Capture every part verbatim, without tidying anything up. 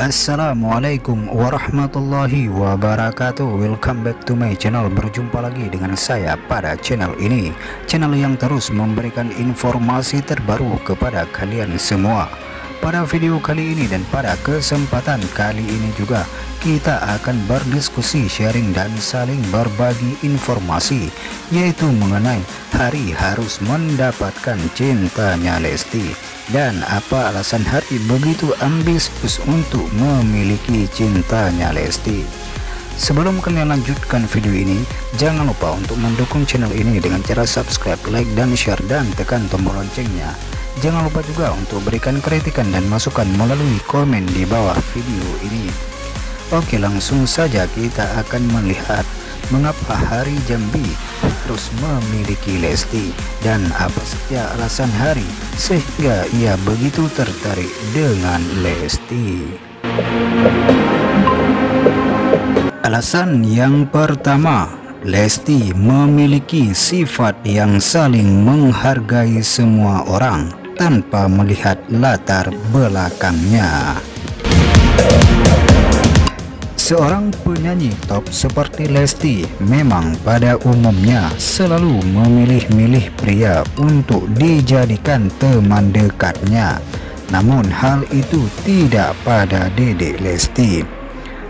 Assalamualaikum warahmatullahi wabarakatuh. Welcome back to my channel. Berjumpa lagi dengan saya pada channel ini, channel yang terus memberikan informasi terbaru kepada kalian semua. Pada video kali ini dan pada kesempatan kali ini juga kita akan berdiskusi, sharing dan saling berbagi informasi, yaitu mengenai Hari harus mendapatkan cintanya Lesty dan apa alasan Hari begitu ambisius untuk memiliki cintanya Lesty. Sebelum kalian lanjutkan video ini, jangan lupa untuk mendukung channel ini dengan cara subscribe, like, dan share, dan tekan tombol loncengnya. Jangan lupa juga untuk berikan kritikan dan masukan melalui komen di bawah video ini. Oke, langsung saja kita akan melihat mengapa Hari Jambi harus memiliki Lesty dan apa saja alasan Hari sehingga ia begitu tertarik dengan Lesty. Alasan yang pertama, Lesty memiliki sifat yang saling menghargai semua orang tanpa melihat latar belakangnya. Seorang penyanyi top seperti Lesty memang pada umumnya selalu memilih-milih pria untuk dijadikan teman dekatnya. Namun hal itu tidak pada dedek Lesty.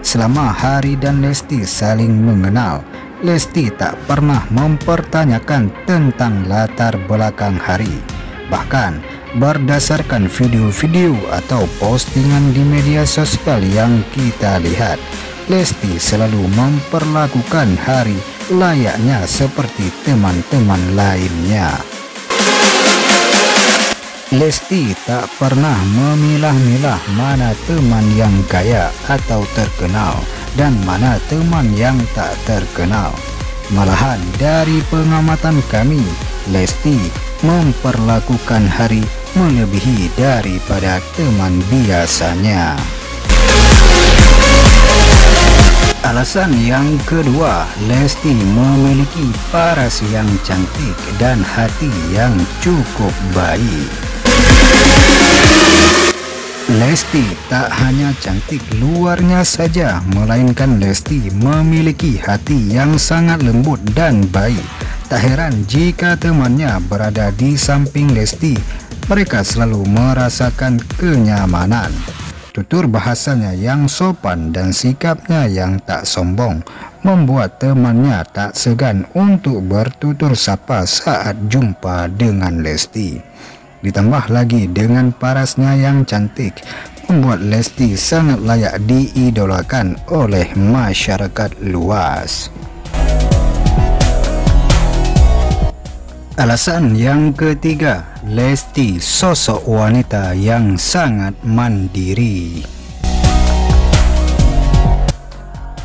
Selama Hari dan Lesty saling mengenal, Lesty tak pernah mempertanyakan tentang latar belakang Hari. Bahkan berdasarkan video-video atau postingan di media sosial yang kita lihat, Lesty selalu memperlakukan Hari layaknya seperti teman-teman lainnya. Lesty tak pernah memilah-milah mana teman yang kaya atau terkenal dan mana teman yang tak terkenal. Malahan dari pengamatan kami, Lesty memperlakukan Hari melebihi daripada teman biasanya. Alasan yang kedua, Lesty memiliki paras yang cantik dan hati yang cukup baik. Lesty tak hanya cantik luarnya saja, melainkan Lesty memiliki hati yang sangat lembut dan baik. Tak heran jika temannya berada di samping Lesty, mereka selalu merasakan kenyamanan. Tutur bahasanya yang sopan dan sikapnya yang tak sombong membuat temannya tak segan untuk bertutur sapa saat jumpa dengan Lesty. Ditambah lagi dengan parasnya yang cantik, membuat Lesty sangat layak diidolakan oleh masyarakat luas. Alasan yang ketiga, Lesty sosok wanita yang sangat mandiri.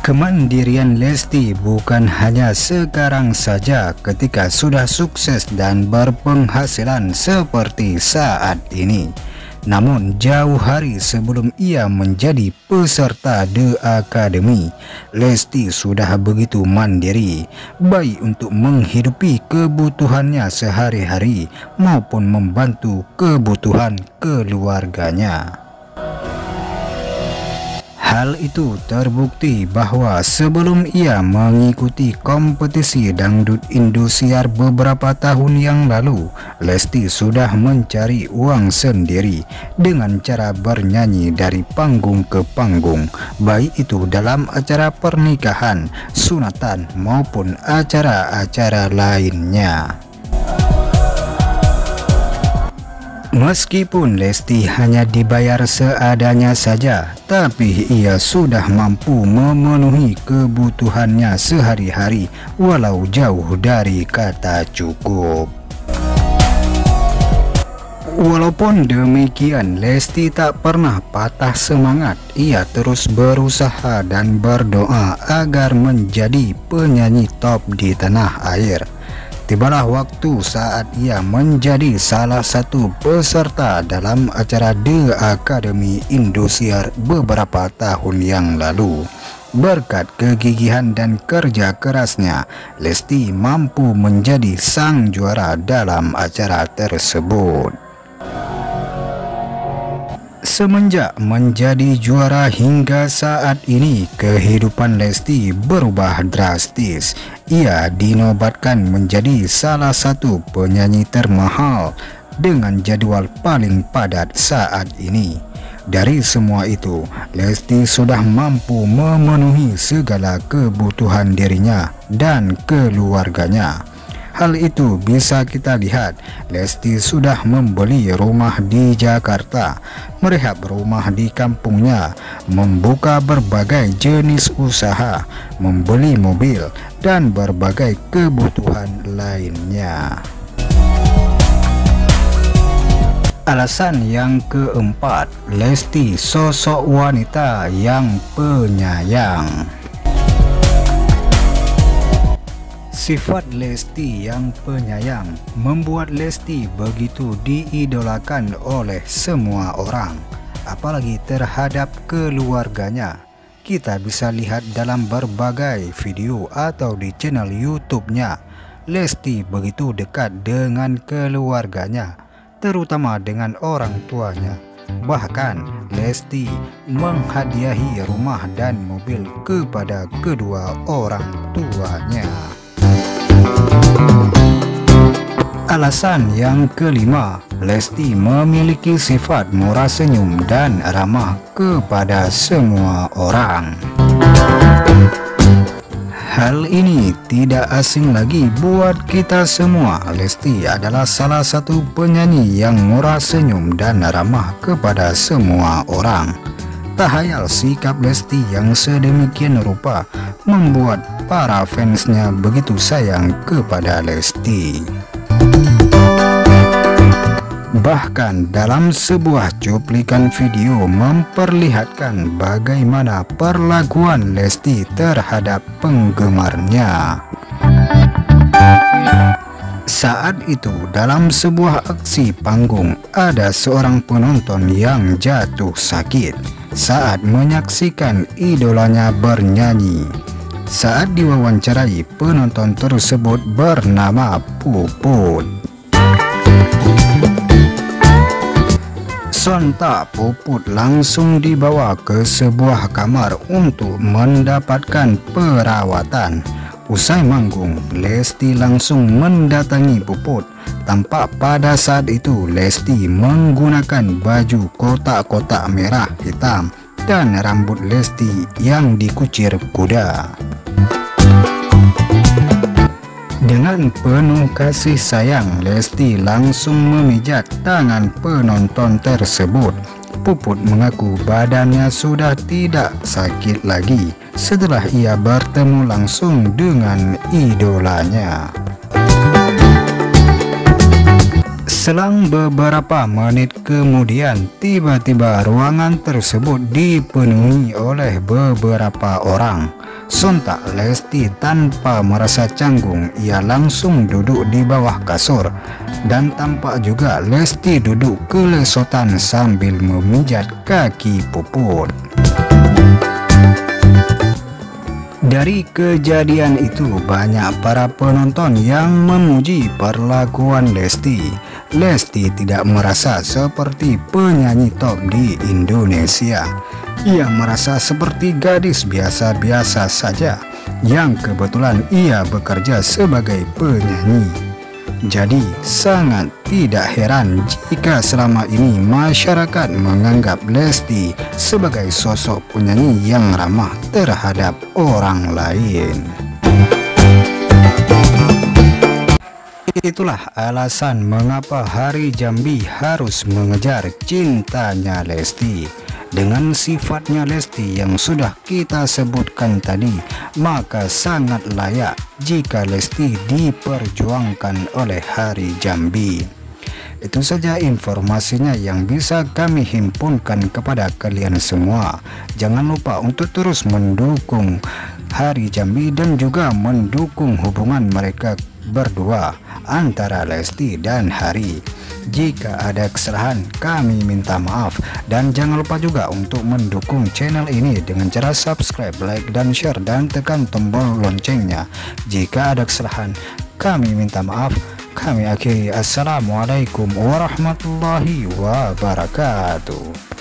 Kemandirian Lesty bukan hanya sekarang saja ketika sudah sukses dan berpenghasilan seperti saat ini, namun jauh hari sebelum ia menjadi peserta The Academy, Lesty sudah begitu mandiri, baik untuk menghidupi kebutuhannya sehari-hari maupun membantu kebutuhan keluarganya. Hal itu terbukti bahwa sebelum ia mengikuti kompetisi dangdut Indosiar beberapa tahun yang lalu, Lesty sudah mencari uang sendiri dengan cara bernyanyi dari panggung ke panggung, baik itu dalam acara pernikahan, sunatan maupun acara-acara lainnya. Meskipun Lesty hanya dibayar seadanya saja, tapi ia sudah mampu memenuhi kebutuhannya sehari-hari walau jauh dari kata cukup. Walaupun demikian, Lesty tak pernah patah semangat. Ia terus berusaha dan berdoa agar menjadi penyanyi top di tanah air. Tibalah waktu saat ia menjadi salah satu peserta dalam acara The Academy Indosiar beberapa tahun yang lalu. Berkat kegigihan dan kerja kerasnya, Lesty mampu menjadi sang juara dalam acara tersebut. Semenjak menjadi juara hingga saat ini, kehidupan Lesty berubah drastis. Ia dinobatkan menjadi salah satu penyanyi termahal dengan jadwal paling padat saat ini. Dari semua itu, Lesty sudah mampu memenuhi segala kebutuhan dirinya dan keluarganya. Hal itu bisa kita lihat, Lesty sudah membeli rumah di Jakarta, merehab rumah di kampungnya, membuka berbagai jenis usaha, membeli mobil, dan berbagai kebutuhan lainnya. Alasan yang keempat, Lesty sosok wanita yang penyayang. Sifat Lesty yang penyayang membuat Lesty begitu diidolakan oleh semua orang, apalagi terhadap keluarganya. Kita bisa lihat dalam berbagai video atau di channel YouTube-nya, Lesty begitu dekat dengan keluarganya, terutama dengan orang tuanya. Bahkan Lesty menghadiahi rumah dan mobil kepada kedua orang tuanya. Alasan yang kelima, Lesty memiliki sifat murah senyum dan ramah kepada semua orang. Hal ini tidak asing lagi buat kita semua. Lesty adalah salah satu penyanyi yang murah senyum dan ramah kepada semua orang. Tahayal sikap Lesty yang sedemikian rupa membuat para fansnya begitu sayang kepada Lesty. Bahkan dalam sebuah cuplikan video memperlihatkan bagaimana perlakuan Lesty terhadap penggemarnya. Saat itu dalam sebuah aksi panggung, ada seorang penonton yang jatuh sakit saat menyaksikan idolanya bernyanyi. Saat diwawancarai, penonton tersebut bernama Puput. Sontak Puput langsung dibawa ke sebuah kamar untuk mendapatkan perawatan. Usai manggung, Lesty langsung mendatangi Puput. Tampak pada saat itu Lesty menggunakan baju kotak-kotak merah hitam dan rambut Lesty yang dikucir kuda. Dengan penuh kasih sayang, Lesty langsung memijat tangan penonton tersebut. Puput mengaku badannya sudah tidak sakit lagi setelah ia bertemu langsung dengan idolanya. Selang beberapa menit kemudian, tiba-tiba ruangan tersebut dipenuhi oleh beberapa orang. Sontak Lesty tanpa merasa canggung, ia langsung duduk di bawah kasur. Dan tampak juga Lesty duduk kelesotan sambil memijat kaki Puput. Dari kejadian itu banyak para penonton yang memuji perlakuan Lesty. Lesty tidak merasa seperti penyanyi top di Indonesia. Ia merasa seperti gadis biasa-biasa saja yang kebetulan ia bekerja sebagai penyanyi. Jadi sangat tidak heran jika selama ini masyarakat menganggap Lesty sebagai sosok penyanyi yang ramah terhadap orang lain. Itulah alasan mengapa Hari Jambi harus mengejar cintanya Lesty. Dengan sifatnya Lesty yang sudah kita sebutkan tadi, maka sangat layak jika Lesty diperjuangkan oleh Hari Jambi. Itu saja informasinya yang bisa kami himpunkan kepada kalian semua. Jangan lupa untuk terus mendukung Hari Jambi dan juga mendukung hubungan mereka berdua antara Lesty dan Hari. Jika ada kesalahan, kami minta maaf, dan jangan lupa juga untuk mendukung channel ini dengan cara subscribe, like, dan share, dan tekan tombol loncengnya. Jika ada kesalahan, kami minta maaf. Kami akhiri, assalamualaikum warahmatullahi wabarakatuh.